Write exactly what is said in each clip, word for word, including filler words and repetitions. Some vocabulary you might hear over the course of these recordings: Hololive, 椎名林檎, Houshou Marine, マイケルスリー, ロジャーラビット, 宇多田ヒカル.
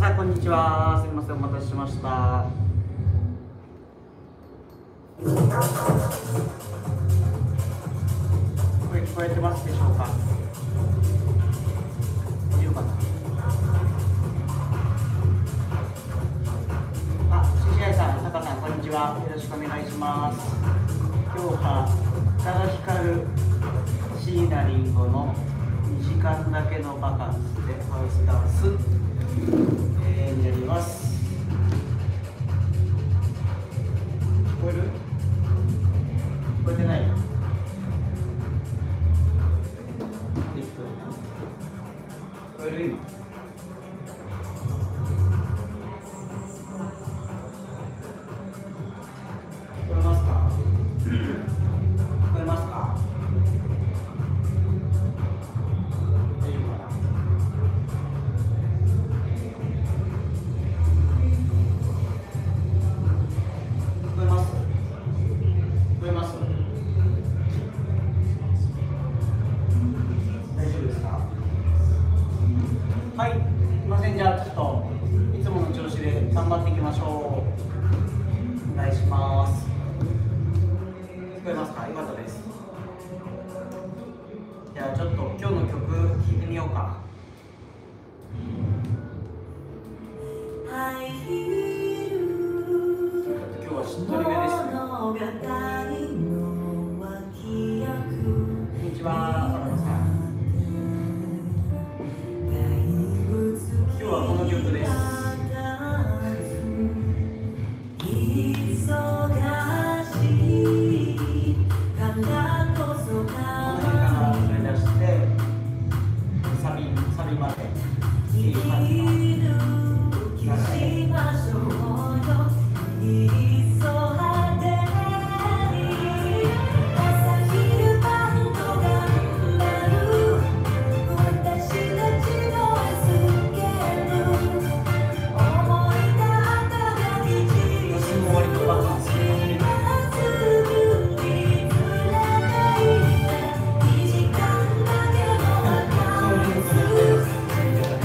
さい、こんにちは。すみません、お待たせしました。声聞こえてますでしょうか。よかった。あ、シシアイさん、タカさん、こんにちは。よろしくお願いします。今日は宇多田ヒカル、椎名林檎のにじかんだけのバカンスでハウスダンス。えー、になります。聞こえる？聞こえてない？聞こえる今？聞こえますか？聞こえますか？大丈夫かな？ス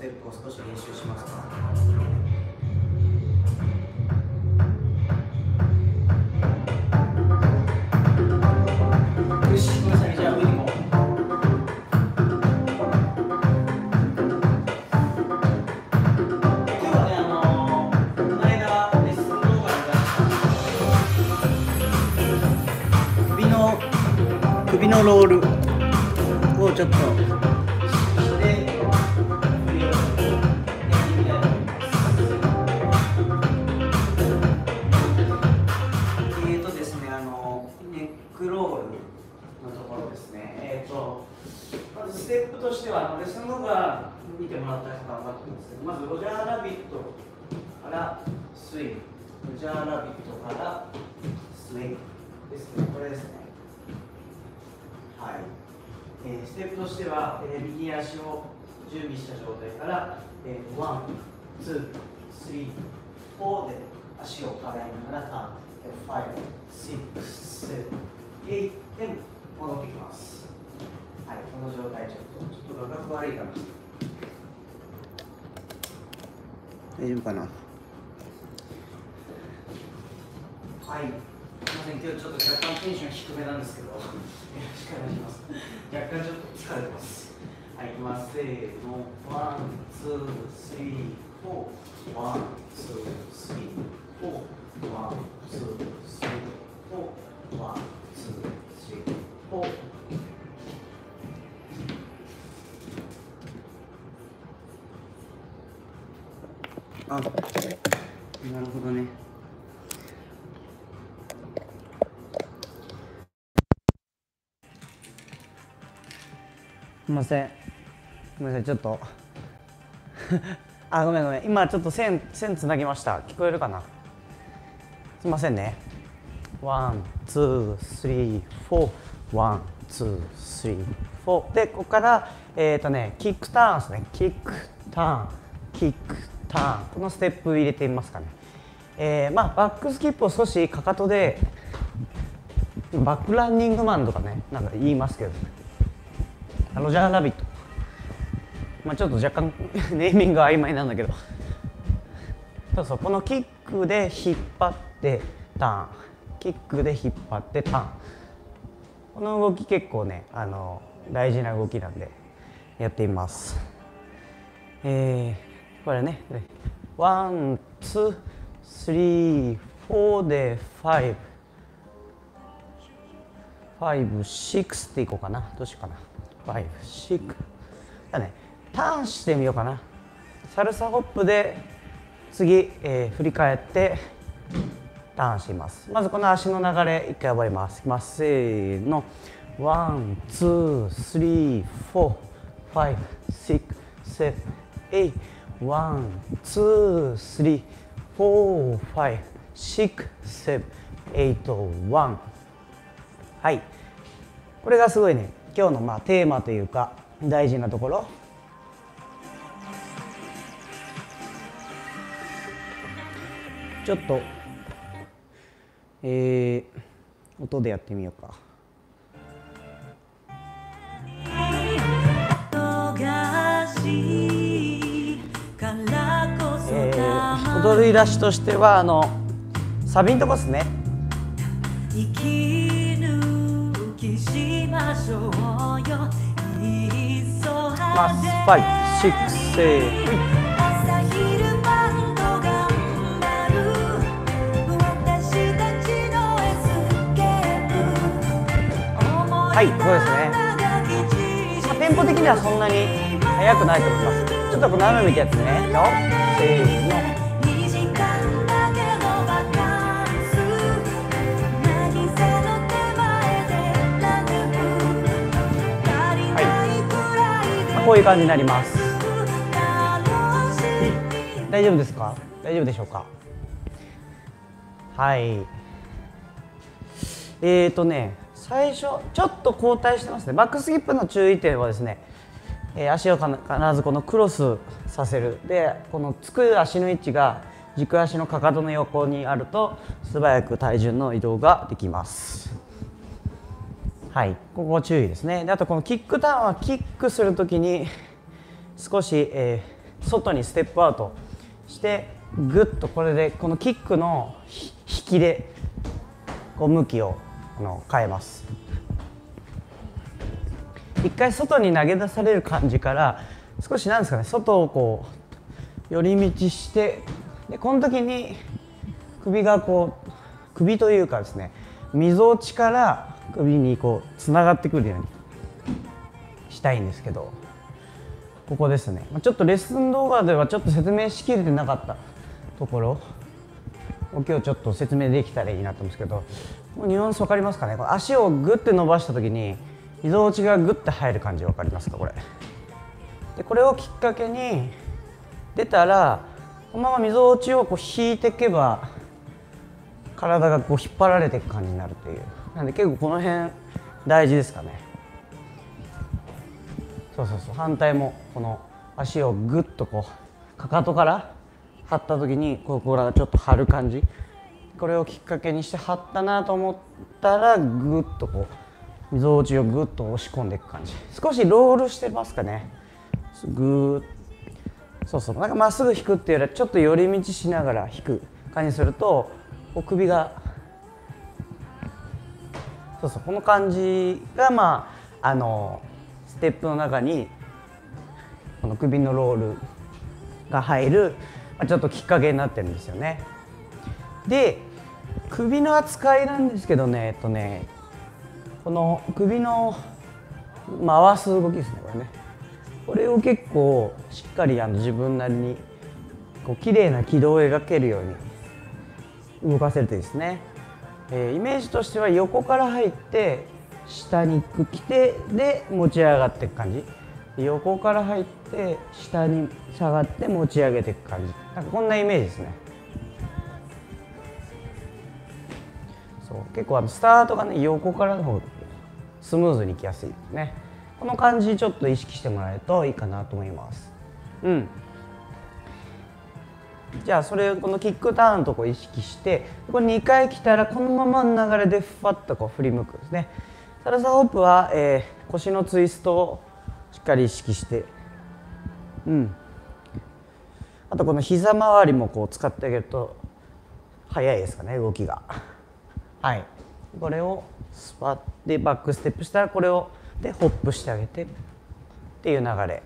テップを少し練習しますか。ワン、ツー、スリー、フォーで足を払いながらファイブ、シックス、セブン、エイトで戻ってきます。はい、この状態ちょっとちょっと画角悪いかな。大丈夫かな。はい、すみません、今日ちょっと若干テンション低めなんですけどよろしくお願いします。若干ちょっと疲れてます。はい、いきます。せーの、ワン、ツー、スリー、フォー、ワン、ツー、スリー、フォー、ワン、ツー、スリー、フォー、ワン、ツー、スリー、フォー。あ、なるほどね。すみません。ごめんなさい、ちょっとあ、ごめんごめん、今ちょっと線線つなぎました。聞こえるかな。すみませんね。ワン、ツー、スリー、フォー、ワン、ワン、ツー、スリー、フォー。で、ここから、えーとね、キックターンですね。キックターン、キックターン。このステップ入れてみますかね。えーまあ、バックスキップを少しかかとで、バックランニングマンとかね、なんか言いますけど、ロジャーラビット。まあ、ちょっと若干ネーミング曖昧なんだけど、そうそう、このキックで引っ張ってターン、キックで引っ張ってターン。この動き結構ね、あの大事な動きなんでやってみます。えー、これね、ワン、ツー、スリー、フォーでファイブ、ファイブ、シックスっていこうかな、どうしようかな、ファイブ、シックス。だね、ターンしてみようかな。サルサホップで次、えー、振り返ってターンします。まずこの足の流れいっかい覚えます。いきます。せーの、ワン、ツー、スリー、フォー、ファイブ、シックス、セブン、エイト、ワン、ツー、スリー、フォー、ファイブ、シックス、セブン、エイト、ワン。はい、これがすごいね、今日のまあテーマというか大事なところ。ちょっと、えー、音でやってみようか。えー、踊り出しとしてはあのサビのとこですね。生き抜きしましょうよ。ファイブ、シックス、セブン。はい、そうですね。テンポ的にはそんなに速くないと思います。ちょっとこう斜めってやつね。せーの。はい、こういう感じになります。大丈夫ですか？大丈夫でしょうか？はい。えーとね。最初ちょっと後退してますね。バックスキップの注意点はですね、えー、足を必ずこのクロスさせる。で、このつく足の位置が軸足のかかとの横にあると素早く体重の移動ができます。はい、ここ注意ですね。で、あとこのキックターンはキックするときに少し、えー、外にステップアウトしてグッとこれでこのキックの引きでこう向きをの変えます。一回外に投げ出される感じから少しなんですかね、外をこう寄り道して、でこの時に首がこう首というかですね、みぞおちから首にこうつながってくるようにしたいんですけど、ここですね。ちょっとレッスン動画ではちょっと説明しきれてなかったところ、今日ちょっと説明できたらいいなと思うんですけど、ニュアンス分かりますかね。これ足をグッて伸ばした時にみぞおちがグッて入る感じ分かりますか。これで、これをきっかけに出たらこのままみぞおちをこう引いていけば体がこう引っ張られていく感じになるという。なんで結構この辺大事ですかね。そうそうそう、反対もこの足をグッとこうかかとから張った時にここらちょっと張る感じ、これをきっかけにして張ったなと思ったらグッとこうみぞおちをグッと押し込んでいく感じ。少しロールしてますかね。グー、そうそう、なんかまっすぐ引くっていうよりはちょっと寄り道しながら引く感じするとお首が、そうそう、この感じがまああのステップの中にこの首のロールが入るちょっときっかけになってるんですよね。で、首の扱いなんですけどね、えっとね、この首の回す動きですね、これね。これを結構しっかりあの自分なりにこう綺麗な軌道を描けるように動かせるといいですね。えー、イメージとしては横から入って下に来てで持ち上がっていく感じ。横から入って下に下がって持ち上げていく感じ。なんかこんなイメージですね。そう、結構あのスタートがね横からの方好スムーズにいきやすいですね。この感じちょっと意識してもらえるといいかなと思います。うん、じゃあそれこのキックターンのとこ意識して、これにかい来たらこのままの流れでふわっとこう振り向くんですね。サルサホップは、えー、腰のツイストをしっかり意識して、うん、あとこの膝周りもこう使ってあげると早いですかね、動きが。はい、これをスパッてバックステップしたらこれをでホップしてあげてっていう流れ。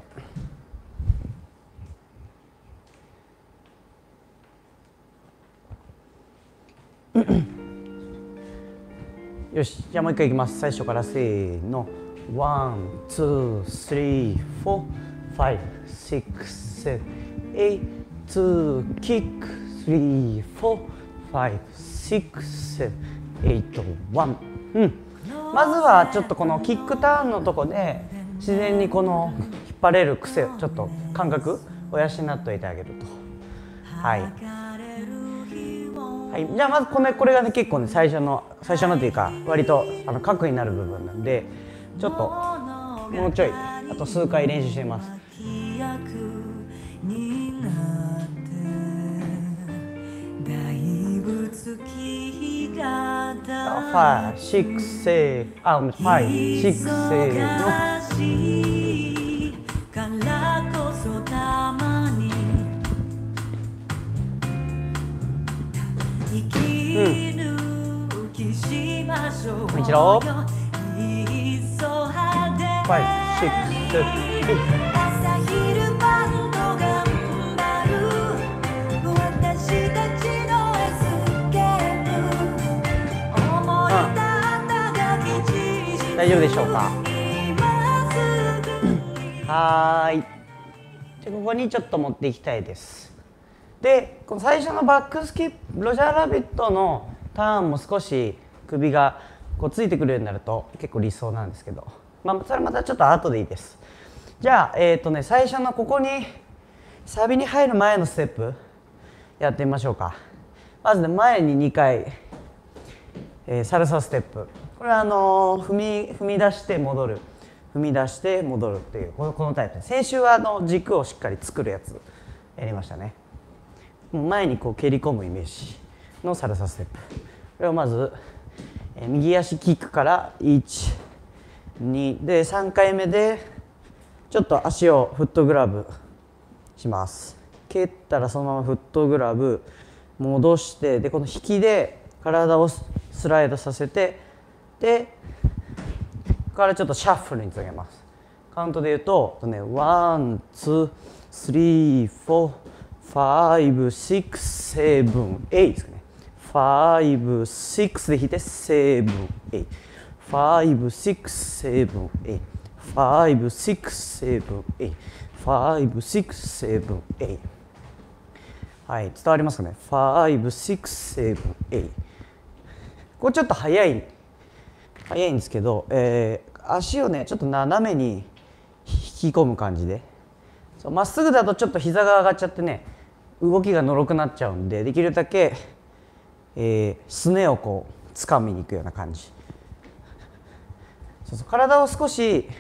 よし、じゃあもう一回いきます。最初からせーの、ワン、ツー、スリー、フォー、ファイブ、シックス、セブン、エイト、キック、スリー、フォー、ファイブ、シックス、セブン、エイト、ワン。うん、まずはちょっとこのキックターンのとこで自然にこの引っ張れる癖、ちょっと感覚を養っといてあげると。はいはい、じゃあまずこれ、これがね結構ね最初の最初のというか割とあの核になる部分なんで、ちょっともうちょいあと数回練習してみます。あ、ご、ろく、せー、あ、ごめんなさい、ご、ろく、せーの。一度大丈夫でしょうか。はい、でここにちょっと持っていきたいです。でこの最初のバックスキップ、ロジャーラビットのターンも少し首がこうついてくるようになると結構理想なんですけど、まあ、それまたちょっと後でいいです。じゃあ、えーとね、最初のここにサビに入る前のステップやってみましょうか。まずね前ににかい、えー、サルサステップ、これはあのー、踏み、踏み出して戻る、踏み出して戻るっていうこの、このタイプで、先週はあの軸をしっかり作るやつやりましたね。前にこう蹴り込むイメージのサルサステップ。これをまず右足キックからいち、にでさんかいめでちょっと足をフットグラブします。蹴ったらそのままフットグラブ戻して、でこの引きで体をスライドさせて、でここからちょっとシャッフルにつなげます。カウントで言うとワン、ツー、スリー、フォー、ご、ろく、なな、はちですかね。ご、ろく、で引いてなな、はち。ご、ろく、なな、はち。ご、ろく、なな、はち。ご、ろく、なな、はち。はい、伝わりますかね。ご、ろく、なな、はち。これちょっと早い、早いんですけど、えー、足をね、ちょっと斜めに引き込む感じで。まっすぐだとちょっと膝が上がっちゃってね、動きがのろくなっちゃうんで、できるだけ、えー、すねをこう掴みにいくような感じ。そうそう、体を少し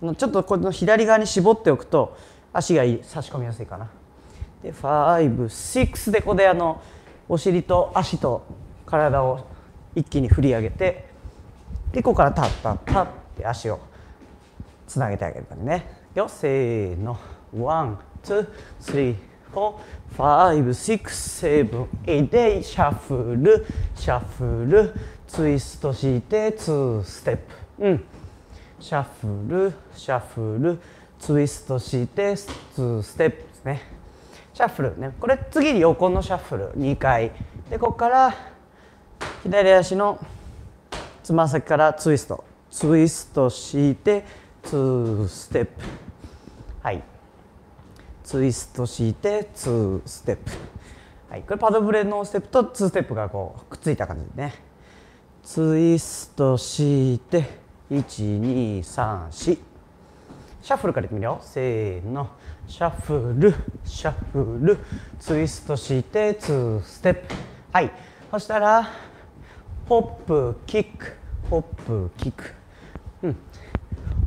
ちょっとこの左側に絞っておくと足が差し込みやすいかな。でご、ろくでここであのお尻と足と体を一気に振り上げて、でここからタッタッタッって足をつなげてあげる感じね。よ、せーの、いち、に、さん、よん、ご、ろく、なな、はちでシャッフル、シャッフル、ツイストしてにステップ。うん、シャッフル、シャッフル、ツイストしてにステップですね。シャッフルね、これ次に横のシャッフルにかいで、ここから左足のつま先からツイスト、ツイストしてにステップ。はい。ツイストしてにステップ、はい、これパドブレのステップとにステップがこうくっついた感じでね。ツイストしていち、に、さん、よん。シャッフルからいってみるよ。せーの、シャッフル、シャッフル、ツイストしてにステップ。はい、そしたらホップキック、ホップキック、うん、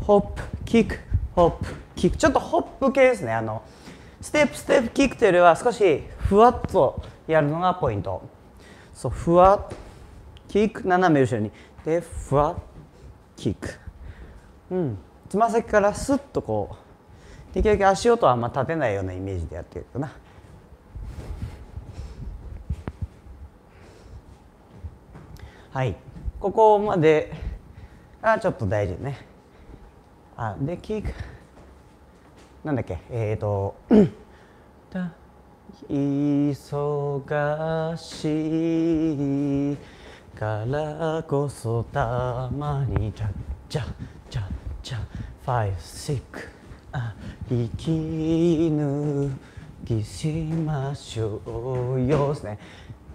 ホップキックホップキック、ちょっとホップ系ですね。あのステップステップキックというよりは少しふわっとやるのがポイント。そう、ふわっキック、斜め後ろにでふわっキック、うん、つま先からスッとこうできるだけ足音はあんま立てないようなイメージでやってるかな。はい、ここまでがちょっと大事ね。あでキックなんだっけ、えっと忙しいからこそたまにチャチャチャチャファイブシック息抜きしましょうよですね。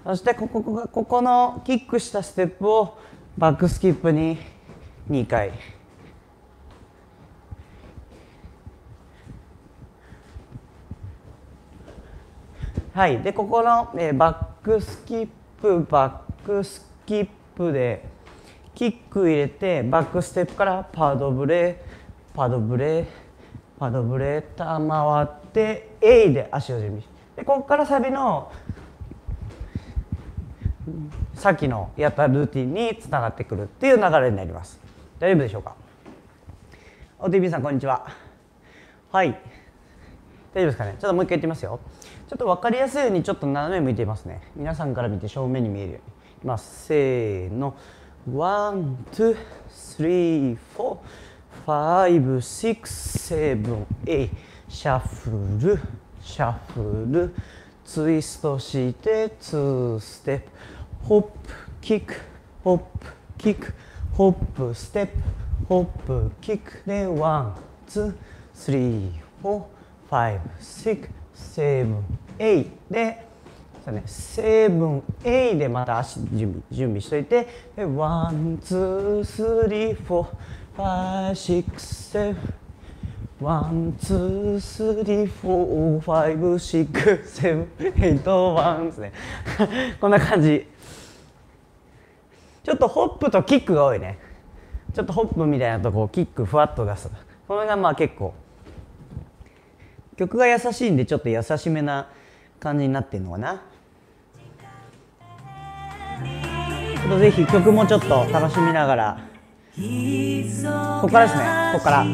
そしてここがここのキックしたステップをバックスキップににかい。はい、でここの、えー、バックスキップバックスキップでキック入れてバックステップからパドブレパドブレパドブレタ回ってエイで足を準備して、ここからサビのさっきのやったルーティンにつながってくるっていう流れになります。大丈夫でしょうか。 オーティービー さんこんにちは。はい、大丈夫ですかね。ちょっともう一回やってみますよ。ちょっと分かりやすいようにちょっと斜め向いていますね。皆さんから見て正面に見えるようにいきます。せーの、ワンツースリーフォーファイブシックスセブンエイ、シャッフルシャッフルツイストしてツーステップ、ホップキックホップキックホップステップホップキックでワンツースリーフォーファイブシックスセブンエイでセブンエイでまた足準備準備しといて、ワンツースリーフォーファイシックスセブンワンツースリーフォーファイブシックスセブンエイトワンですね。こんな感じ。ちょっとホップとキックが多いね。ちょっとホップみたいなとこをキックふわっと出す。これがまあ結構曲が優しいんでちょっと優しめな感じになってるのかな。ちょっとぜひ曲もちょっと楽しみながら、ここからですね、ここから。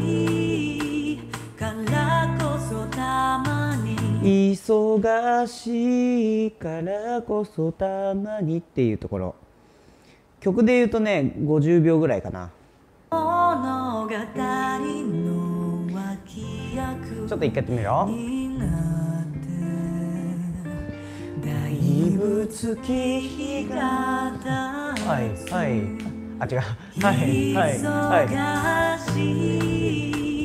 忙しいからこそたまにっていうところ、曲で言うとねごじゅうびょうぐらいかな。ちょっと一回やってみるよ。だいぶ月日がはいはいあ違うはいはいはい忙し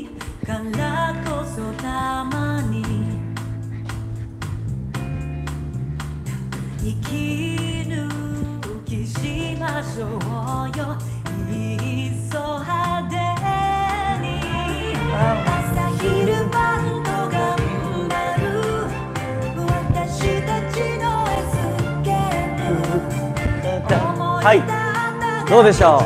いからこそたまに息抜きしましょうよ、いっそ派手に朝昼晩と頑張る私たちのエスケープ、思い立ったどうでしょう。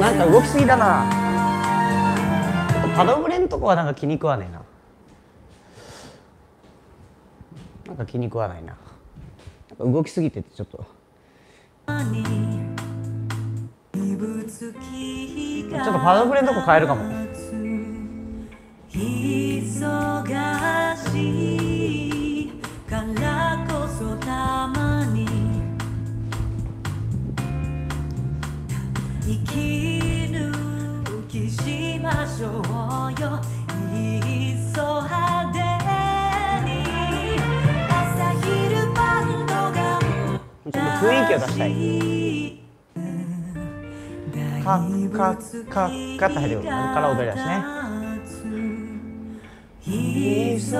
なんか動きすぎだな。ちょっとパドブレのとこはなんか気に食わないな。なんか気に食わないな。なんか動きすぎててちょっと。ちょっとパドブレのとこ変えるかも。忙しいからこそたまに。息抜きしましょうよ、いっそ派手に朝昼晩と頑張る、ちょっと雰囲気を出したい。カッカッカッカッと入るよ。ここから踊り出すね。忙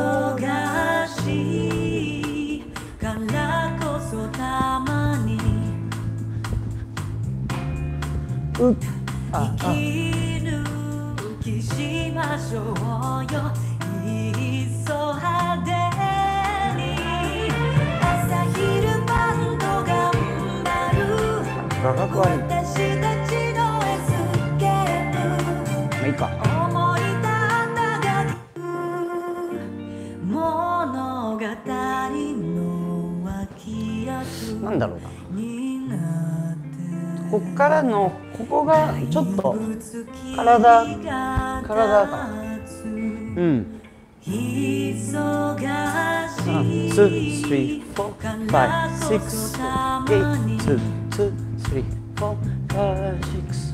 しいからうっああ息抜きしましょうよいっそ派手に朝昼晩と頑張る私たちのエスケープまあいいか。なんだろうな、こっからのここがちょっと体体かうんワン ツー スリー フォー ファイブ シックス エイト ツー ツー スリー フォー ファイブ シックス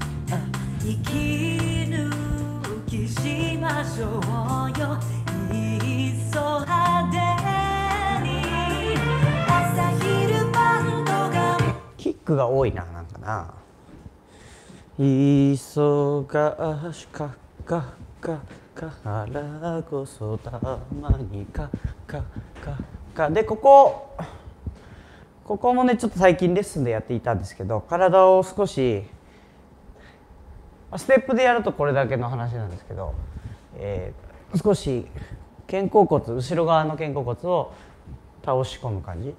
息抜きしましょうよいっそ派手に朝昼晩とがキックが多いな、なんかな忙しかかかからこそたまにかかかかで、ここここもねちょっと最近レッスンでやっていたんですけど、体を少しステップでやるとこれだけの話なんですけど、えー、少し肩甲骨、後ろ側の肩甲骨を倒し込む感じ、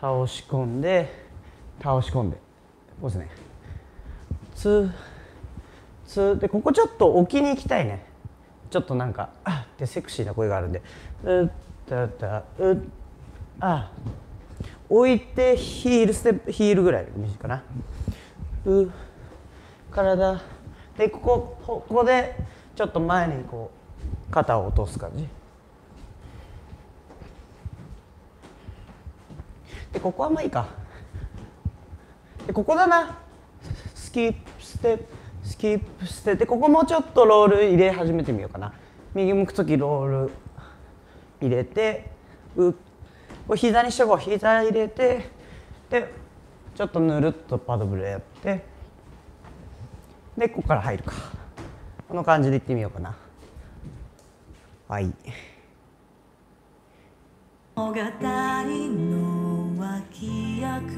倒し込んで倒し込んでこうですね、ツーツーで、ここちょっと置きに行きたいね、ちょっとなんかあってセクシーな声があるんで、うたたうあ置いてヒールステップ、ヒールぐらい短いかな、う体で、ここ、ここでちょっと前にこう肩を落とす感じで、ここはまあいいかで、ここだな、スキップステップスキップステップで、ここもちょっとロール入れ始めてみようかな、右向くときロール入れてうこれ膝にしてこう、膝入れてでちょっとぬるっとパドブルやってで、ここから入るか。この感じでいってみようかな。はい。物語の脇役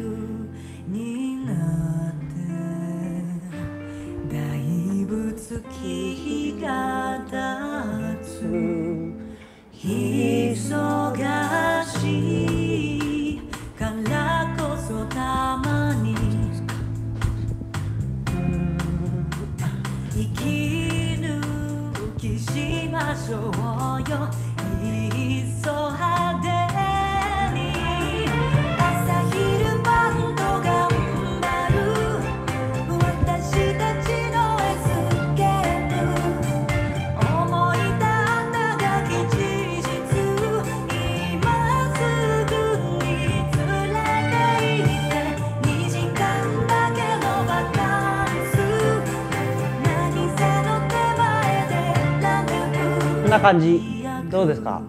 になって大仏月が立つ忙しいからこそたまに息抜きしましょうよいっそ派手に朝昼晩と頑張る私たちのエスケープ思い立ったが吉日今すぐに連れて行ってにじかんだけのバカンスこんな感じどうですか、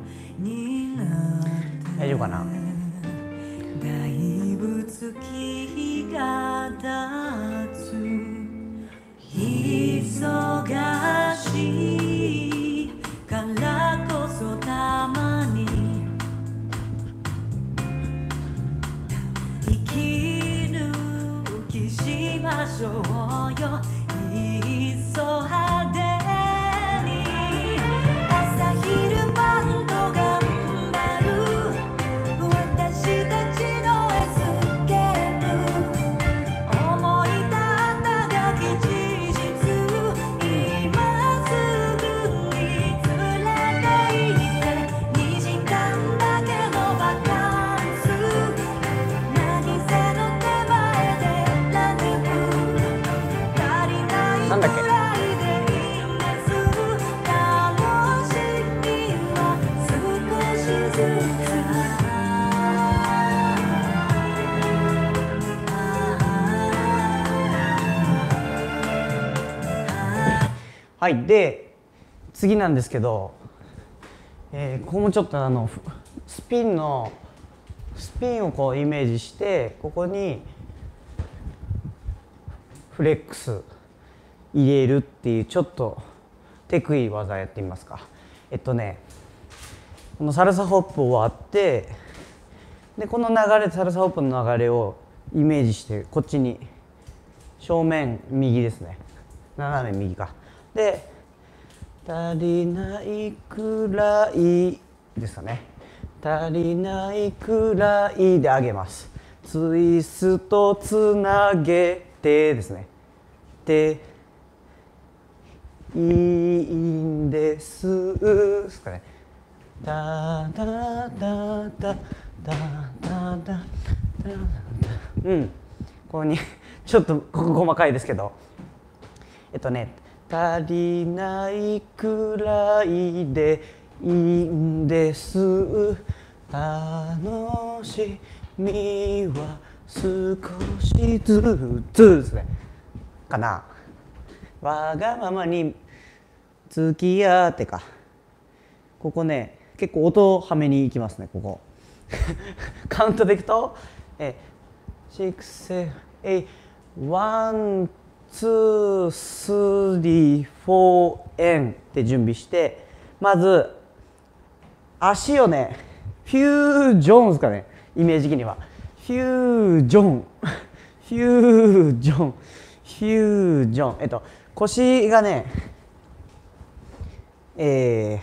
大丈夫かな。忙しいからこそたまに息抜きしましょうよいっそ派手はい、で次なんですけど、えー、ここもちょっとあのスピンのスピンをこうイメージして、ここにフレックス入れるっていうちょっと手食い技やってみますか。えっとねこのサルサホップを割って、でこの流れ、サルサホップの流れをイメージしてこっちに正面右ですね。斜め右か。で、足りないくらいですかね。足りないくらいで上げます。ツイストつなげてですね。で、いいんです。ですかね。タタタタタタタ。うん。ここにちょっとここ細かいですけど、えっとね、足りないくらいでいいんです。楽しみは少しずつですね。かな。わがままに付き合ってか。ここね、結構音をはめに行きますね、ここ。カウントでいくと、え、シックス、セブン、エイト、ワン、ツー、スリー、フォー、エンって準備して、まず、足をね、フュージョンですかね、イメージ的には。フュージョン。フュージョン。フュージョン。えっと、腰がね、え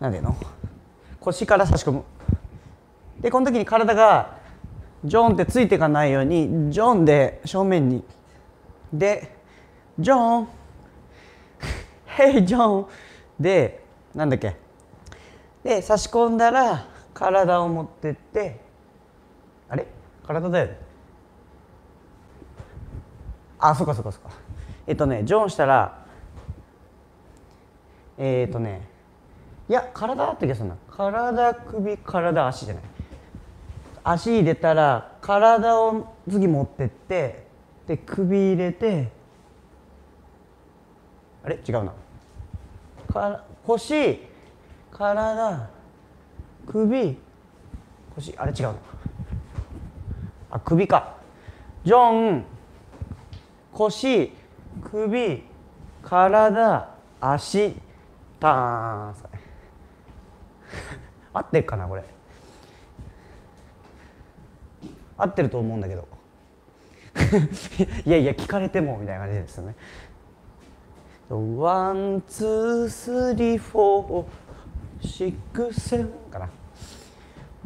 ー、なんでの？腰から差し込む。で、この時に体が、ジョンってついていかないように、ジョンで正面に。で、ジョン、ヘイジョンで、なんだっけ。で、差し込んだら、体を持ってって、あれ？体だよね。あ、そっかそっかそっか。えっとね、ジョンしたら、えー、っとね、いや、体だって気がするな。体、首、体、足じゃない。足入れたら、体を次持ってって、で、首入れて、あれ？違うな。から腰、体、首、腰、あれ？違うな。あ、首か。ジョン、腰、首、体、足、ターン。合ってるかな、これ。合ってると思うんだけどいやいや聞かれてもみたいな感じですよね。ワンツースリーフォーシックスセブンかな。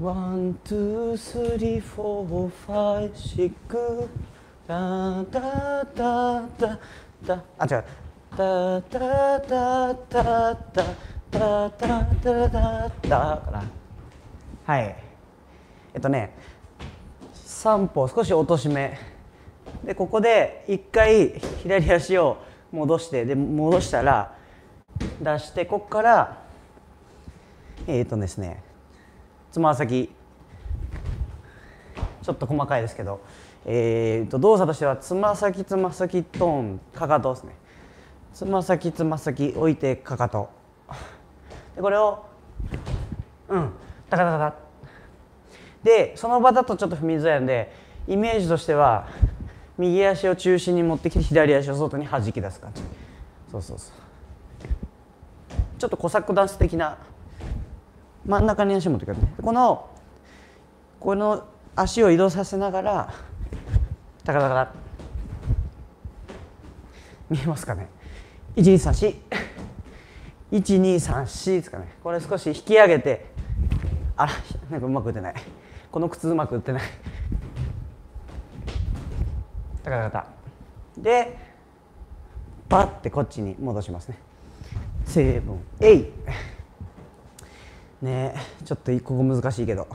ワンツースリーフォーファイブシックタタタタタ、あ違う、タタタタタタタタタタかな。はい、えっとねさんぽ少し落とし目で、ここでいっかい左足を戻して、で戻したら出して、ここからえっとですね、つま先ちょっと細かいですけど、えー、と動作としてはつま先つま先トーンかかとですね。つま先つま先置いてかかとで、これをうんタカタカタで、その場だとちょっと踏みづらいので、イメージとしては右足を中心に持ってきて、左足を外に弾き出す感じ。そうそうそう、ちょっとコサックダンス的な。真ん中に足を持ってくる、ね、このこの足を移動させながらタカタカタ。見えますかね。いちにさんしいちにさんしですかね。これ少し引き上げて、あらなんかうまく打てない、この靴うまく打ってない。タカタカタでパッてこっちに戻しますね。セブンエイねえ、ちょっとここ難しいけど、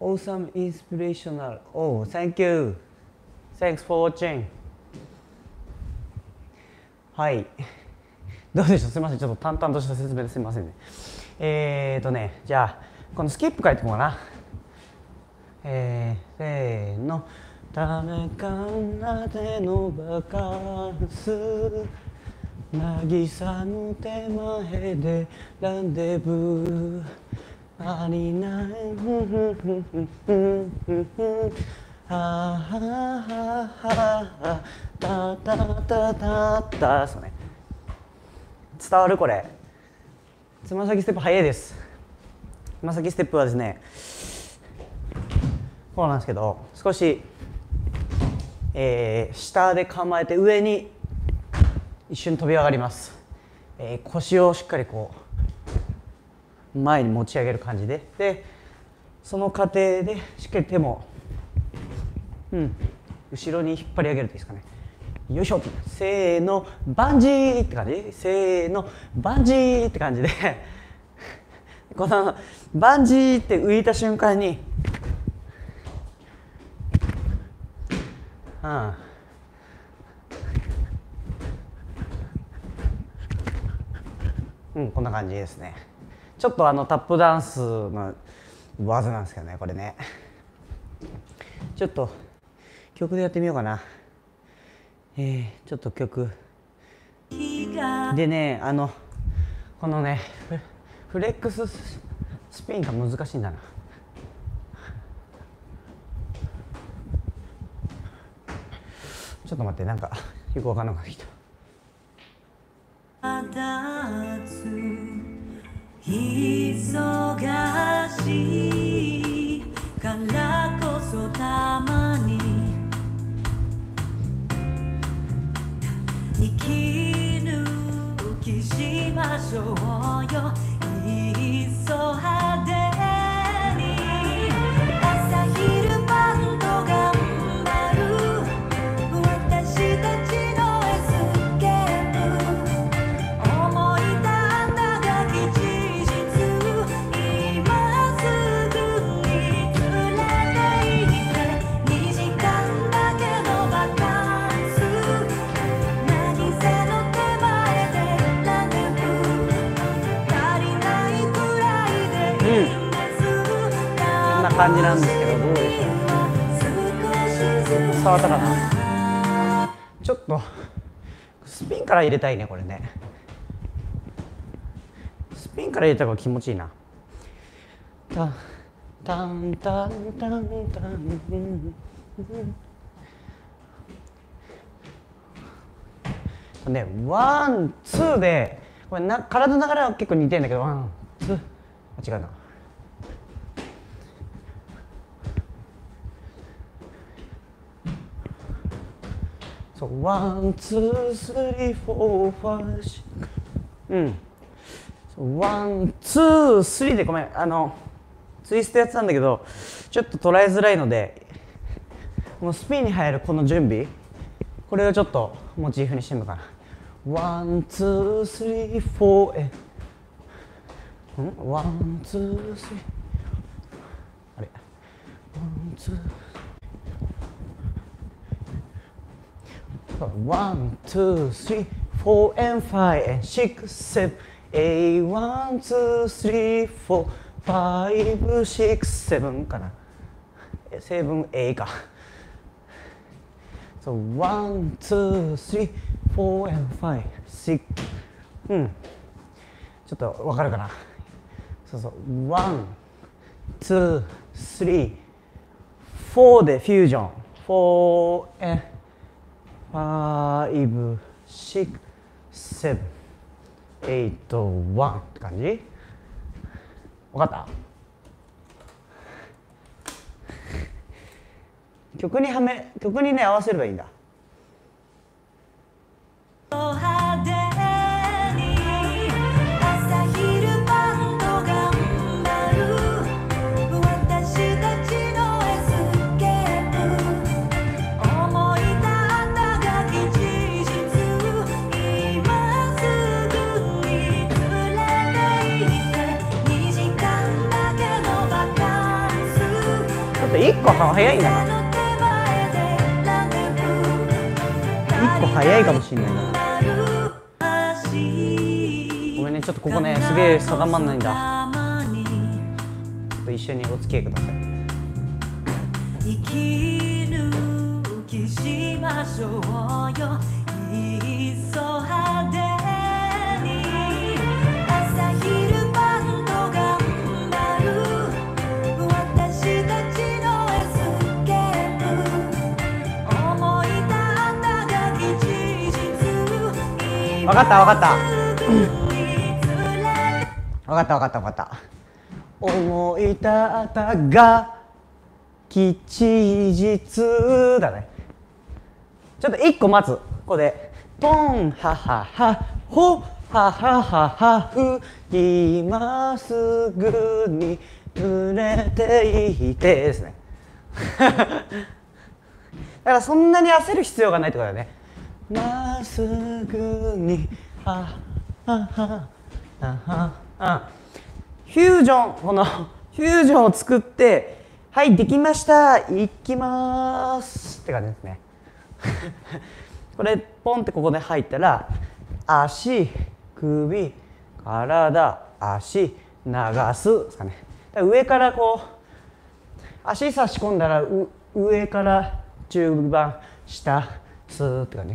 Awesome inspirational. Oh, thank you. Thanks for watching. はい。どうでしょう。すみません。ちょっと淡々とした説明ですみませんね。えーとね、じゃあこのスキップ書いてこうかな。えー、せーの。ためかなでのバカンス。渚の手前でランデブー。ありない。はははは。たたたたた。そうね。伝わるこれ。つま先ステップ早いです。つま先ステップはですね、こうなんですけど、少しえー、下で構えて上に一瞬飛び上がります、えー、腰をしっかりこう前に持ち上げる感じで、でその過程でしっかり手も、うん、後ろに引っ張り上げるといいですかね。よいしょ、せーのバンジーって感じ、せーのバンジーって感じでこのバンジーって浮いた瞬間に、うん、うん、こんな感じですね。ちょっとあのタップダンスの技なんですけどね、これね。ちょっと曲でやってみようかな。えー、ちょっと曲でね、あのこのねフレックススピンが難しいんだな。ちょっと待って、なんかよくわかんなくなってきた。忙しいからこそたまに息抜きしましょうよ、いっそ派手に朝昼晩と頑張る。感じなんですけど、どうでしょう。伝わったかな。ちょっとスピンから入れたいね、これね。スピンから入れた方が気持ちいいな。タンタンタンタンタンとね、ワンツーでこれな、体の流れは結構似てるんだけど、ワンツー、あ、違うな。ワン、ツー、スリー、フォー、ファイブ、シックス。うん。ワン、ツー、スリーでごめん。あの、ツイストやってたんだけど、ちょっと捉えづらいので、もうスピンに入るこの準備、これをちょっとモチーフにしてみようかな。ワン、ツー、スリー、フォー、え。うん？ワン、ツー、スリー。あれ？ワン、ツー。ワン、ツー、スリー、フォー、アンド、ファイブ、アンド、シックス、セブン、エイト、ワン、ツー、スリー、フォー、ファイブ、シックス、セブンかな。セブン、エイトか。そう、ワン、ツー、スリー、フォー、アンド、ファイブ、シックス。うん。ちょっとわかるかな。そうそう、ワン、ツー、スリー、フォーでフュージョン。フォー、アンド、ファイブ、シックス、セブン、エイト、ワンって感じ？わかった？曲にはめ、曲にね、合わせればいいんだ。いっこ早いな。いっこ早いかもしれないな。ごめんね、ちょっとここね、すげえ定まんないんだ。ちょっと一緒にお付き合いください。息抜きしましょうよ、いっそ派手に朝昼晩と頑張る。分かった分かった分かった分かった分かった。思いたったが吉日だね。ちょっといっこ待つ。ここでポンハハハホハハハハフ、今すぐに濡れていてですね。だからそんなに焦る必要がないってことだよね。まっすぐにハハハハハ。フュージョン、このフュージョンを作って、はい、できました、いきまーすって感じですね。これポンってここで入ったら、足首体足流すですかね。だから上からこう足差し込んだら、上から中盤下スーッて感じ。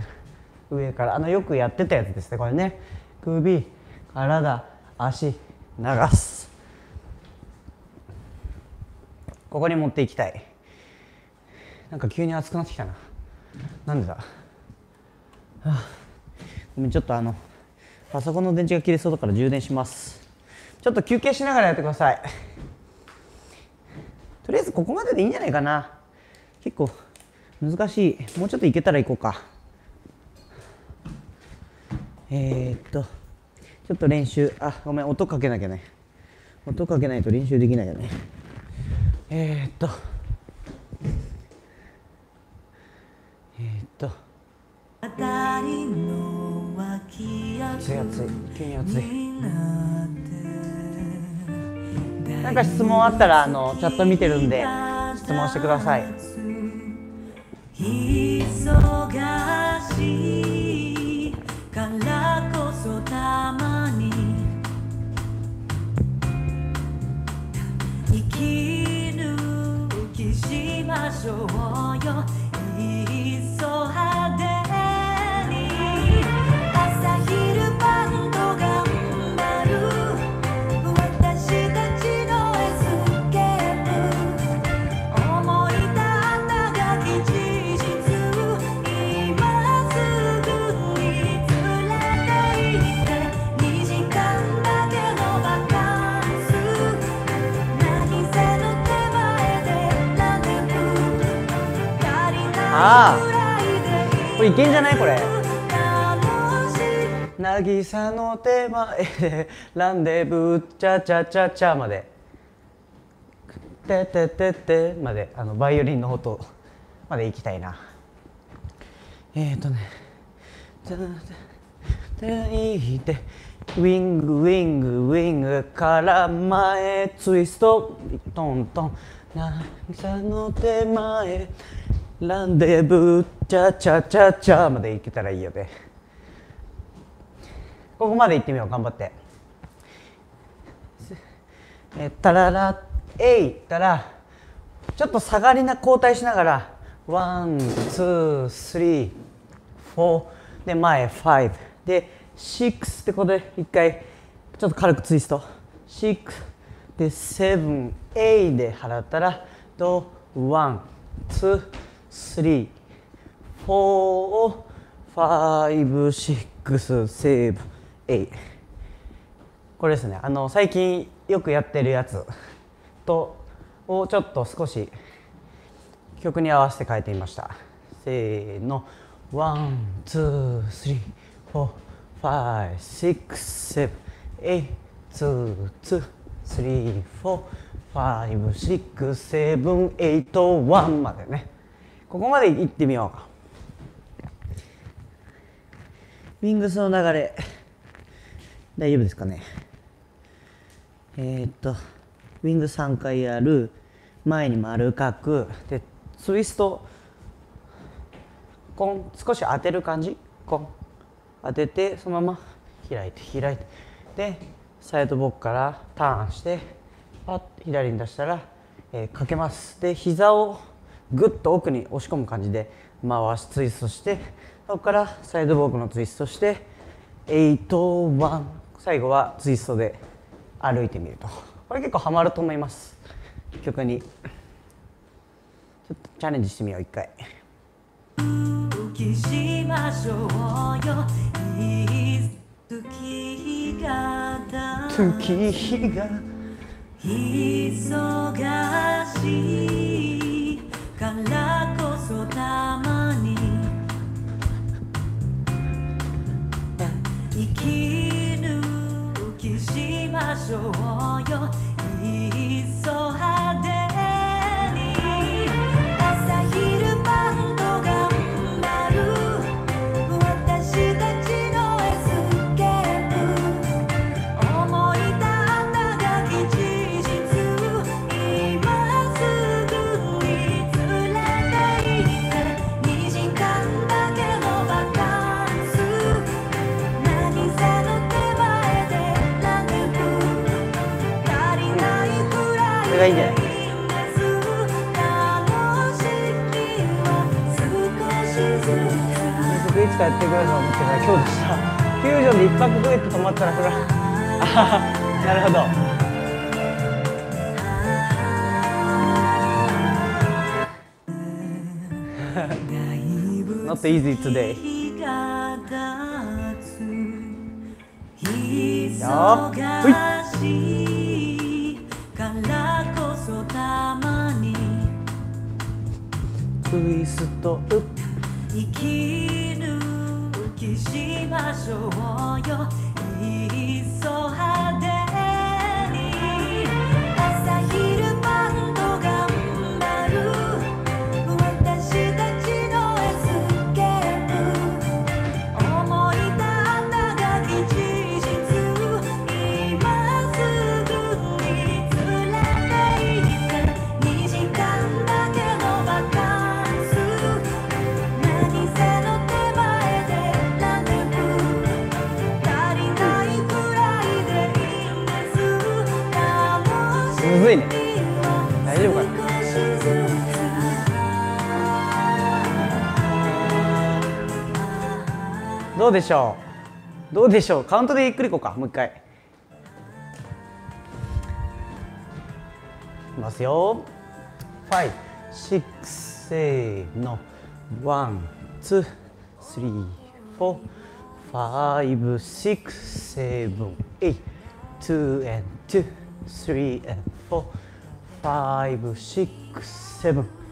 上からあのよくやってたやつですね、これね。首体足流す、ここに持っていきたい。なんか急に熱くなってきたな、なんでだ。はあ、ごめん、ちょっとあのパソコンの電池が切れそうだから充電します。ちょっと休憩しながらやってください。とりあえずここまででいいんじゃないかな。結構難しい。もうちょっといけたらいこうか。えー、っとちょっと練習、あ、ごめん、音かけなきゃね。音かけないと練習できないよね。えー、っとえー、っと暑い暑い、急に暑い。なんか質問あったらあのチャット見てるんで質問してください。忙しいからこそたまに生き抜きしましょうよ、いっそ派手に朝昼晩と頑張る私たちのエスケープ、思いたあったがきちああ、これいけんじゃない、これ。渚の手前でランデブーチャチャチャチャまで、テテテテまで、あのバイオリンの音まで行きたいな。えーとね、いてウィングウィングウィングから前ツイストトントン、渚の手前ランデブーチャチャチャチャまでいけたらいいよね。ここまでいってみよう、頑張って。えタララえいったらちょっと下がりな、交代しながらワンツースリーフォーで前ファイブでシックスってことで一回ちょっと軽くツイスト、シックスでセブンエイで払ったらドワンツースリー、フォー、ファイブ、シックス、セブン、エイト。 これですね、あの最近よくやってるやつとをちょっと少し曲に合わせて変えてみました。せーの、 ワン、ツー、スリー、フォー、ファイブ、シックス、セブン、エイト、ツー、スリー、フォー、ファイブ、シックス、セブン、エイト、ワン までね、ここまで行ってみようか。ウィングスの流れ大丈夫ですかね。えー、っとウィングスさんかいやる、前に丸書くでツイストコン、少し当てる感じ、コン当ててそのまま開いて開いてでサイドボックからターンしてパッと左に出したら、えー、かけます。で膝をぐっと奥に押し込む感じで回しツイストして、そこからサイドボークのツイストしてエイト、ワン、最後はツイストで歩いてみると、これ結構ハマると思います。曲にちょっとチャレンジしてみよう一回。浮きしましょうよ、月日が月日が忙しいからこそたまに息抜きしましょうよ、いっそ派手に。朝昼晩と頑張る私たちのエスケープ、思い立ったが吉日、今すぐに連れて行ってにじかんだけのバカンス、何せの手前で嘆く、足りないくらいでいいんです。いつかやってくれると思ってたら今日でした。フュージョンで一泊くえって泊まったらこれあなるほど。Not easy today. ツイストウッ息抜きしましょうよ、いっそ派手に。朝昼晩と頑張る私たちのエスケープ、思い立ったが吉日、今すぐに連れて行ってにじかんだけのバカンス、むずいね。大丈夫かな。どうでしょうどうでしょう。カウントでゆっくりいこうか。もう一回いきますよ。ご、ろく、せーの、いち、に、さん、よん、ご、ろく、しち、はち、きゅう、じゅう。うん、ど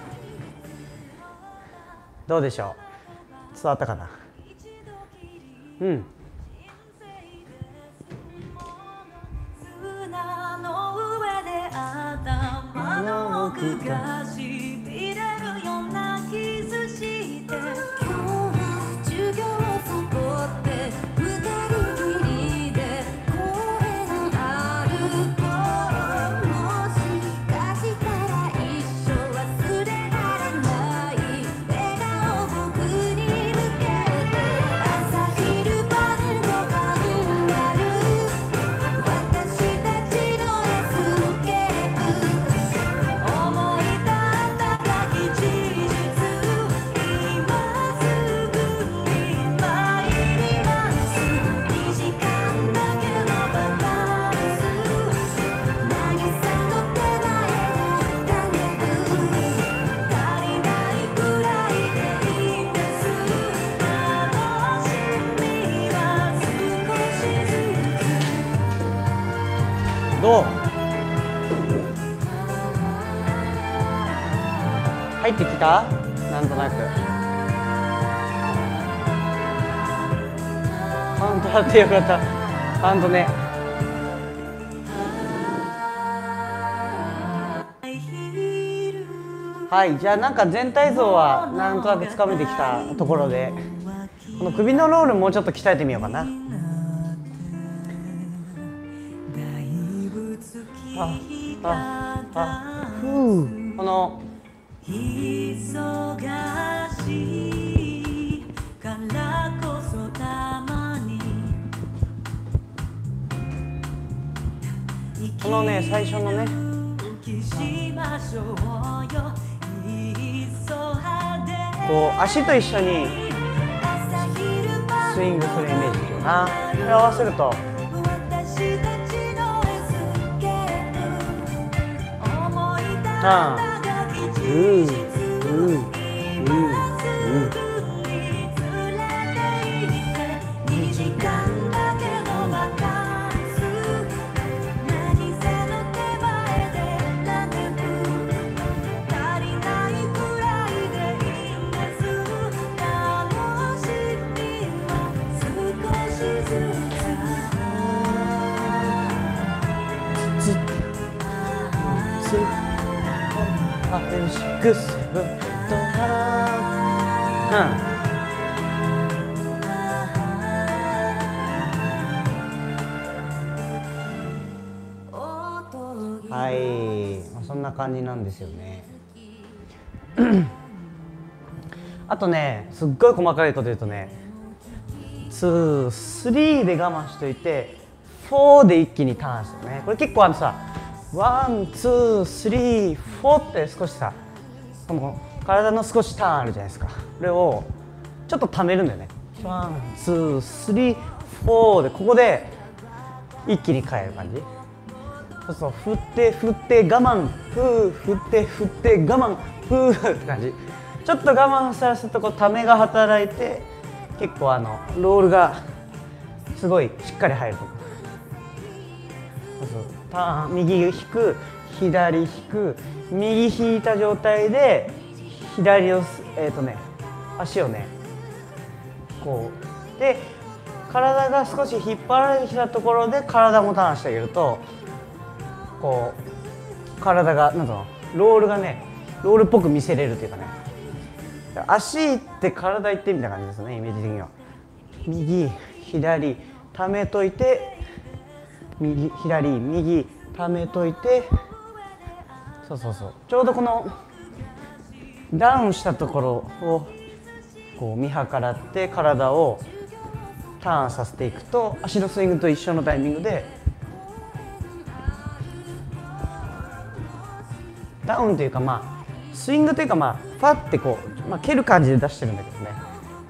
うでしょう。伝わったかな。うん。砂の上で頭の奥がしびれるようなキスして、今日授業そこって二人きりで公園あると、もしかしたら一生忘れられない笑顔僕に向けて、朝昼晩と頑張る私たちのエスケープ、思い立ったが吉日、今すぐに参ります、にじかんだけのバカンス、何せの手前で嘆く、足りないくらいでいいんです、楽しみは少しずつ。どう入ってきた。なんとなくカウントあってよかった。カウントね。はい、じゃあなんか全体像はなんとなくつかめてきたところで、この首のロールもうちょっと鍛えてみようかな。あああうん、この忙しいからこそたまにこのね最初のねこう足と一緒にスイングするイメージだな。これ合わせると。うんうんうんうんうん、つつつあ、よし、グッス、ブッドハうんはい、まあ、そんな感じなんですよねあとね、すっごい細かいこと言うとねに、さんで我慢しといてよんで一気にターンするね。これ結構あのさワン、ツー、スリー、フォーって少しさこの体の少しターンあるじゃないですか。これをちょっと溜めるんだよね。ワン、ツー、スリー、フォーでここで一気に変える感じ。そうそう、振って振って我慢ふー、振って振って我慢ふーって感じ。ちょっと我慢させるとこう溜めが働いて結構あのロールがすごいしっかり入るとこ。そうそうターン右引く左引く右引いた状態で左をえっとね足をねこうで体が少し引っ張られてきたところで体もターンしてあげるとこう体がなんかロールがねロールっぽく見せれるというかね足いって体いってみたいな感じですね。イメージ的には右左溜めといて。右左右溜めといてそうそうそうちょうどこのダウンしたところをこう見計らって体をターンさせていくと足のスイングと一緒のタイミングでダウンというかまあスイングというかまあパッてこう、まあ、蹴る感じで出してるんだけどね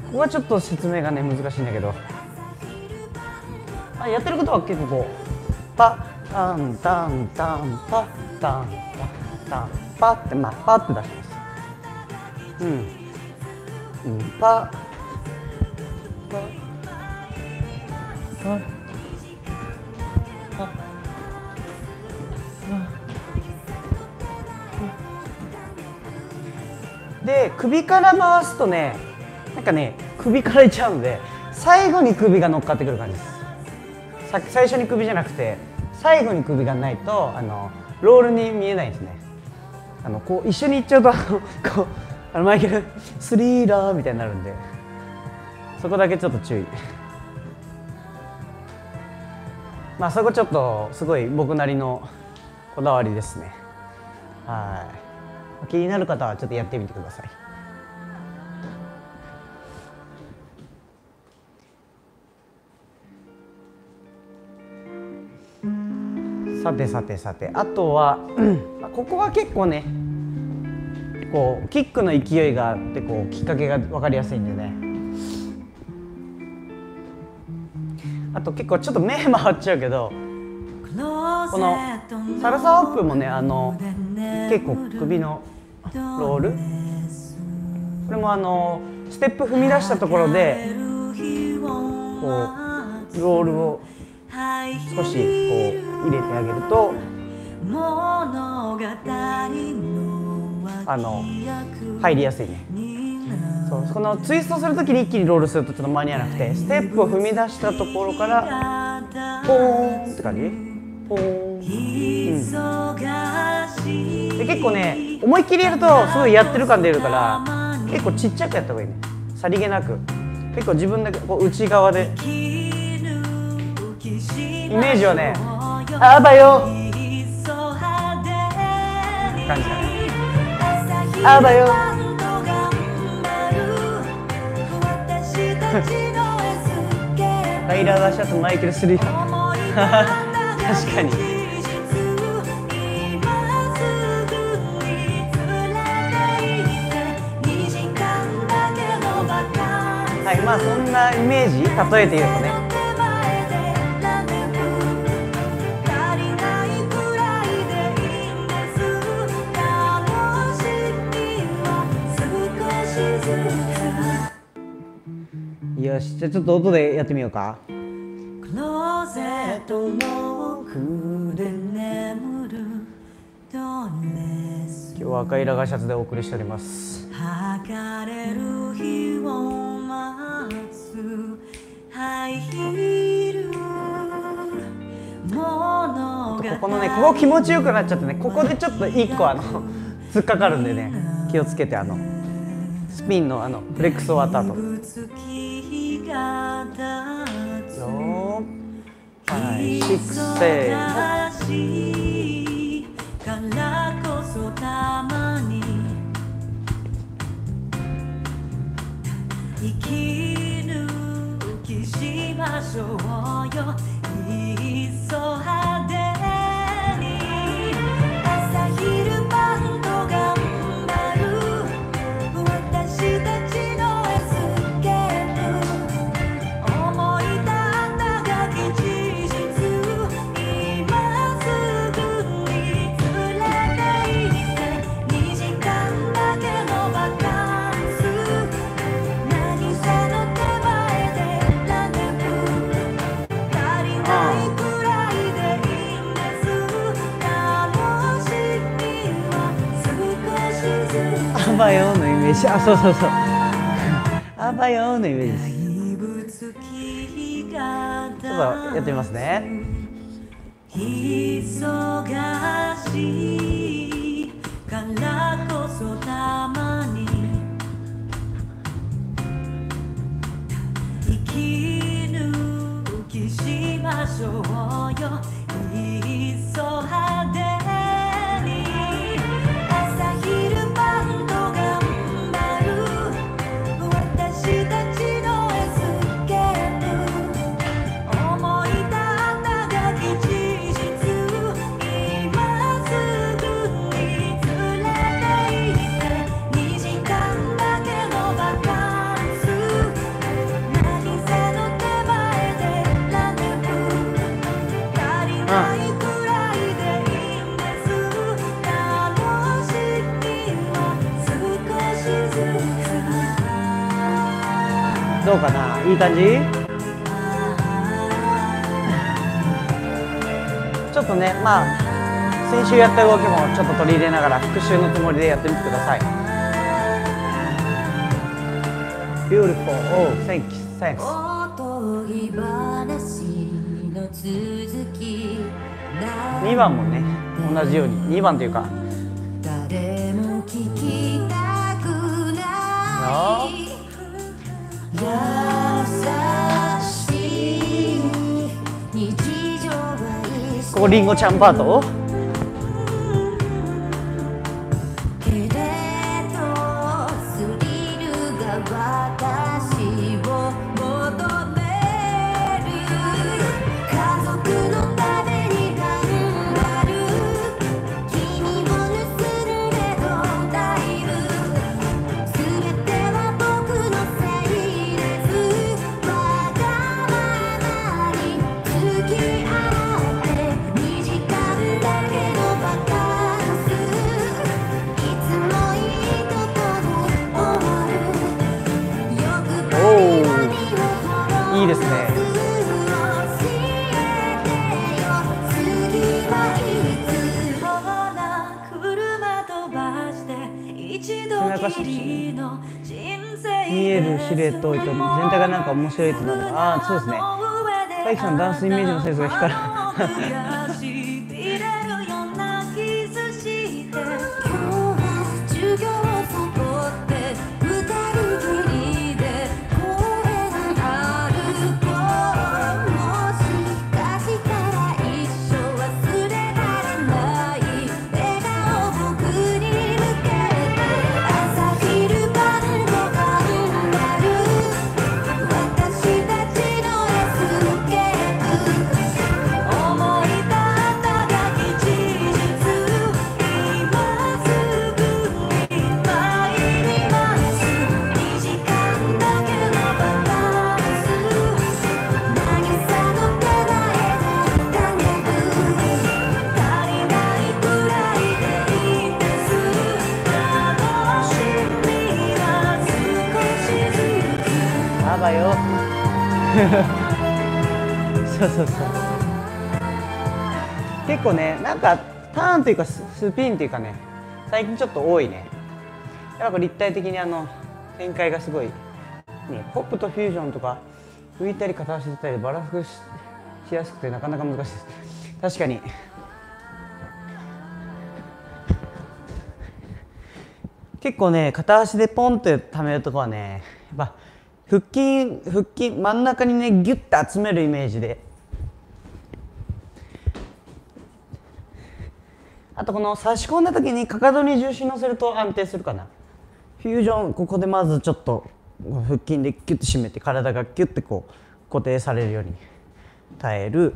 ここはちょっと説明がね難しいんだけど、まあ、やってることは結構こう。パッタンタンタンパッタンタンパッってまあパッって出します。うん、うん、パッパッパッパッで首から回すとねなんかね首からいっちゃうので最後に首が乗っかってくる感じです。最初に首じゃなくて最後に首がないとあのロールに見えないですね。あのこう一緒にいっちゃうとこうあのマイケルスリーラーみたいになるんでそこだけちょっと注意まあそこちょっとすごい僕なりのこだわりですね。はい気になる方はちょっとやってみてください。さてさてさてあとはここは結構ねこうキックの勢いがあってこうきっかけが分かりやすいんでねあと結構ちょっと目回っちゃうけどこのサルサホップもねあの結構首のロールこれもあのステップ踏み出したところでこうロールを少しこう入れてあげるとあの入りやすいね。そうこのツイストするときに一気にロールするとちょっと間に合わなくてステップを踏み出したところからポーンって感じポーン、うん、で結構ね思いっきりやるとすごいやってる感出るから結構ちっちゃくやった方がいいね。さりげなく結構自分だけこう内側で。イメージはね、あばよ站起来。啊没有。ライダーがシャツマイケルスリー。確かに。 まあそんなイメージ例えて言うとね、よし、じゃあちょっと音でやってみようか。クローゼットの奥で眠るドレス。今日は赤いラガーシャツでお送りしております。はかれる日を ここのね、ここ気持ちよくなっちゃってね、ここでちょっといっこあの突っかかるんでね、気をつけて、あのスピンのあのフレックス終わった後。よん、ご、ろく、せーの。 アバヨーのイメージ、あ、そうそうそう。アバヨーのイメージ。ちょっとやってみますね。忙しいからこそたまに息抜きしましょうよ。いっそ派手。 どうかな、いい感じ。ちょっとね、まあ先週やった動きもちょっと取り入れながら復習のつもりでやってみてください。Beautiful. Oh, thanks. Thanks. にばんもね、同じようににばんというか。 ここりんごちゃんパート。見えるシルエットを置いて全体がなんか面白いってなる。ああそうですね。大樹さんダンスイメージのセンスが光る。 봐요.そうそうそう。結構ね、なんかターンというかスピンというかね、最近ちょっと多いね。やっぱ立体的にあの展開がすごい、ね、ポップとフュージョンとか浮いたり片足出たりバランスしやすくてなかなか難しいです。確かに結構ね、片足でポンって溜めるとこはね、やっぱ腹筋腹筋真ん中にねギュッと集めるイメージで、あとこの差し込んだ時にかかとに重心乗せると安定するかな。フュージョン、ここでまずちょっと腹筋でキュッと締めて、体がキュッとこう固定されるように耐える。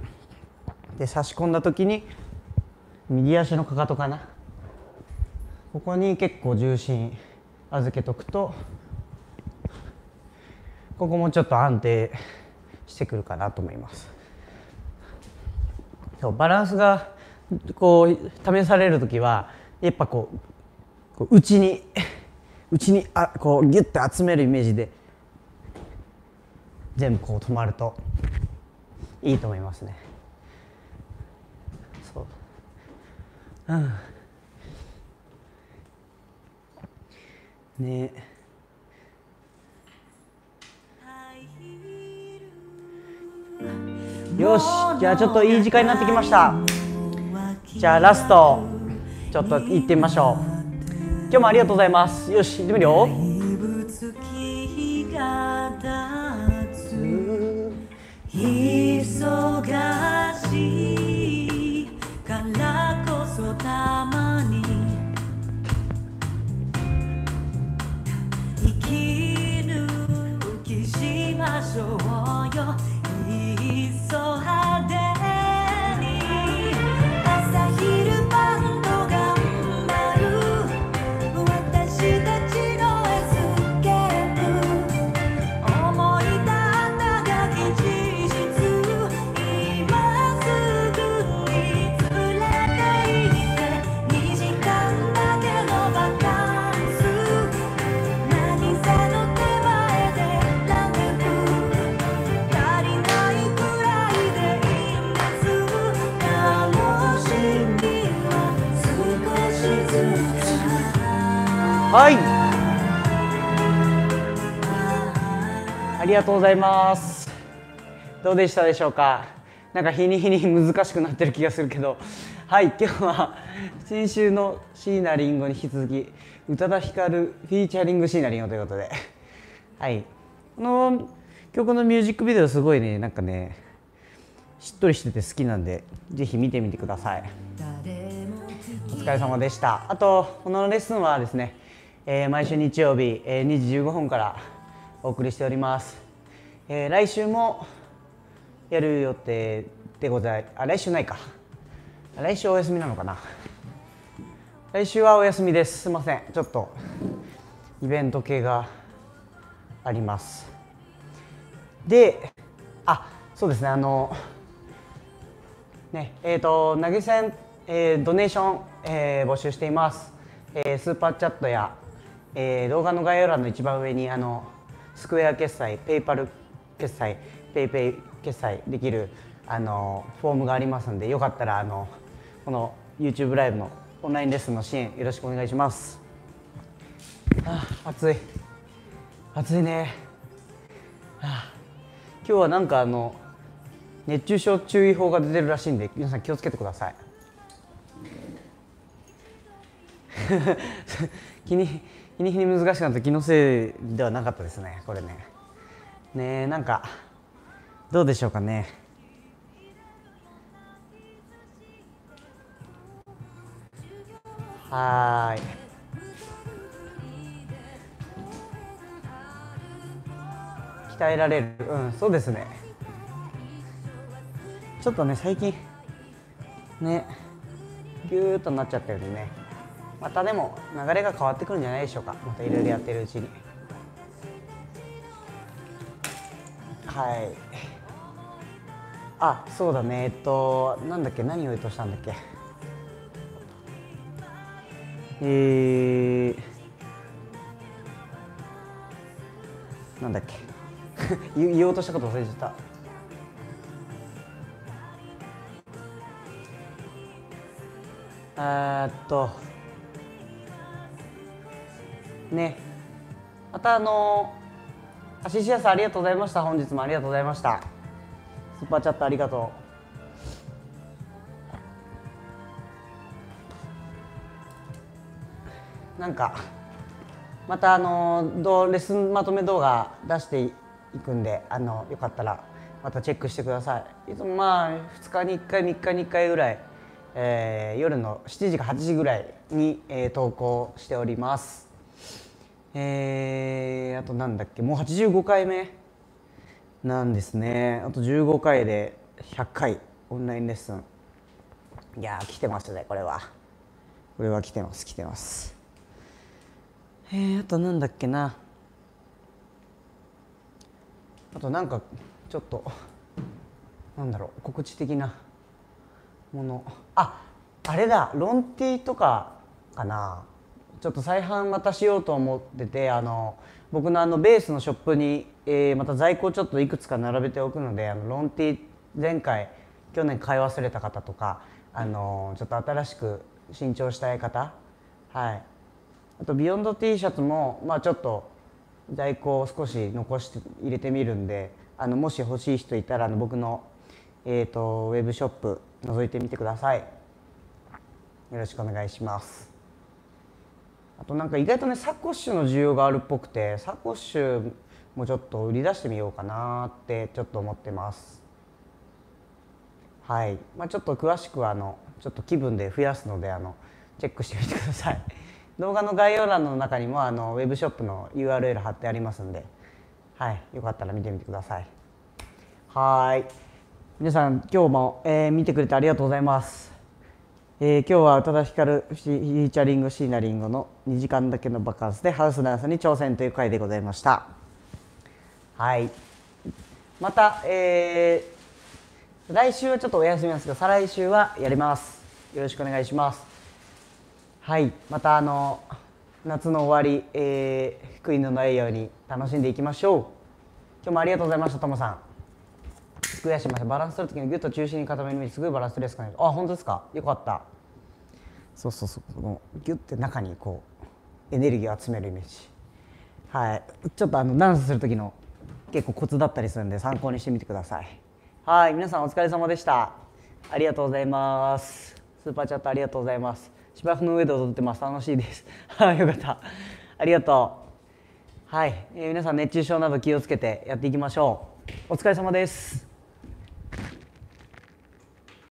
で差し込んだ時に右足のかかとかな、ここに結構重心預けとくと、ここもちょっと安定してくるかなと思います。そうバランスがこう試される時はやっぱこうこう内に内にあこうギュッと集めるイメージで全部こう止まるといいと思いますね。そう、うん、ねえ、よし、じゃあちょっといい時間になってきました。じゃあラストちょっと行ってみましょう。今日もありがとうございます。よし、行ってみるよ。忙しいからこそたまに生き抜きしましょうよ。いっそ派手に朝昼晩と頑張る私たちのエスケープ、思い立ったが現実、今すぐに連れて行ってにじかんだけのバカンス、何せの手前でランデブー、足りないくらいでいいんです、楽しみは少しずつ。はい、ありがとうございます。どうでしたでしょうか。なんか日に日に難しくなってる気がするけど、はい、今日は先週の椎名林檎に引き続き宇多田ヒカルフィーチャリング椎名林檎ということで、はい、この曲のミュージックビデオすごいね、なんかねしっとりしてて好きなんで、ぜひ見てみてください。お疲れ様でした。あとこのレッスンはですね、えー、毎週日曜日、えー、にじじゅうごふんからお送りしております、えー、来週もやる予定でござい、あ、来週ないか、来週お休みなのかな、来週はお休みです。すいません、ちょっとイベント系があります。で、あ、そうですね、あのねえーと投げ銭、えー、ドネーション、えー、募集しています、えー、スーパーチャットや、えー、動画の概要欄の一番上にあのスクエア決済、ペイパル決済、ペイペイ決済できるあのフォームがありますので、よかったらあのこの YouTube ライブのオンラインレッスンの支援よろしくお願いします。ああ、暑い暑いね。ああ、今日はなんかあの熱中症注意報が出てるらしいんで、皆さん気をつけてください。日に日に難しくなって気のせいではなかったですね、これね。ねえ、なんかどうでしょうかね。はーい。鍛えられる、うん、そうですね。ちょっとね、最近ね、ぎゅーっとなっちゃったよね。またでも流れが変わってくるんじゃないでしょうか。またいろいろやってるうちに。はい。あ、そうだね。えっと、なんだっけ、何を言うとしたんだっけ。えー、なんだっけ。言おうとしたこと忘れちゃった。えっとね、またあのアシシアさんありがとうございました。本日もありがとうございました。スーパーチャットありがとう。なんかまたあのレッスンまとめ動画出していくんで、あのよかったらまたチェックしてください。いつもまあふつかにいっかいみっかにいっかいぐらい、えー、夜のしちじかはちじぐらいに、えー、投稿しております。えー、あとなんだっけ、もうはちじゅうごかいめなんですね。あとじゅうごかいでひゃっかいオンラインレッスン。いやー来てますね。これはこれは来てます来てます。えー、あとなんだっけな、あとなんかちょっとなんだろう、告知的なもの、ああれだ、ロンティとかかな。ちょっと再販またしようと思ってて、あの僕のあのベースのショップに、えー、また在庫をちょっといくつか並べておくので、あのロンティ前回去年買い忘れた方とか、あのちょっと新しく新調したい方、はい、あとビヨンド T シャツも、まあ、ちょっと在庫を少し残して入れてみるんで、あのもし欲しい人いたら、あの僕の、えー、とウェブショップ覗いてみてください。よろしくお願いします。あとなんか意外とねサコッシュの需要があるっぽくて、サコッシュもちょっと売り出してみようかなってちょっと思ってます。はい、まあ、ちょっと詳しくはあのちょっと気分で増やすので、あのチェックしてみてください。動画の概要欄の中にもあのウェブショップの ユーアールエル 貼ってありますんで、はい、よかったら見てみてください。はい、皆さん今日も、えー、見てくれてありがとうございます。えー、今日は宇多田ヒカルフィーチャリング椎名林檎のにじかんだけのバカンスでハウスダンスに挑戦という回でございました。はい、また、えー、来週はちょっとお休みなんですが、再来週はやります。よろしくお願いします。はい、またあの夏の終わり、えー、福井のないように楽しんでいきましょう。今日もありがとうございました。ともさんすくい足しました。バランス取るときにギュッと中心に固めるのにすごいバランス取りやすくなる。あ、本当ですか、よかった。そうそうそう、ギュッて中にこうエネルギーを集めるイメージ。はい、ちょっとあのダンスするときの結構コツだったりするんで、参考にしてみてください。はい、皆さんお疲れ様でした。ありがとうございます。スーパーチャットありがとうございます。芝生の上で踊ってます。楽しいです。はい、よかった。ありがとう。はい、えー、皆さん熱中症など気をつけてやっていきましょう。お疲れ様です。